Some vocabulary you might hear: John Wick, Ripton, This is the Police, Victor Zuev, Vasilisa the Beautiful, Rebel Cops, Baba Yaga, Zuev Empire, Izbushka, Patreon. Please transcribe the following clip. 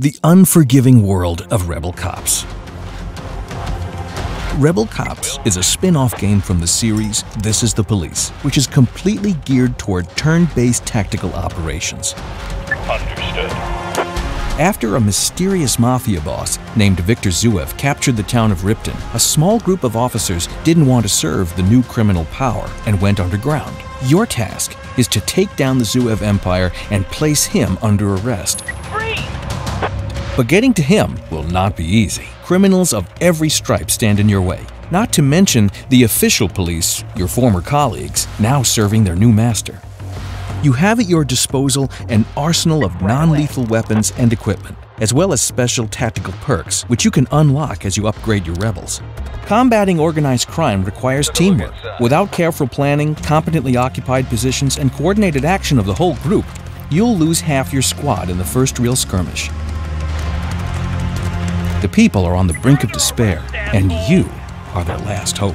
The unforgiving world of Rebel Cops. Rebel Cops is a spin-off game from the series This is the Police, which is completely geared toward turn-based tactical operations. Understood. After a mysterious mafia boss named Victor Zuev captured the town of Ripton, a small group of officers didn't want to serve the new criminal power and went underground. Your task is to take down the Zuev Empire and place him under arrest. But getting to him will not be easy. Criminals of every stripe stand in your way, not to mention the official police, your former colleagues, now serving their new master. You have at your disposal an arsenal of non-lethal weapons and equipment, as well as special tactical perks, which you can unlock as you upgrade your rebels. Combating organized crime requires teamwork. Without careful planning, competently occupied positions, and coordinated action of the whole group, you'll lose half your squad in the first real skirmish. The people are on the brink of despair, and you are their last hope.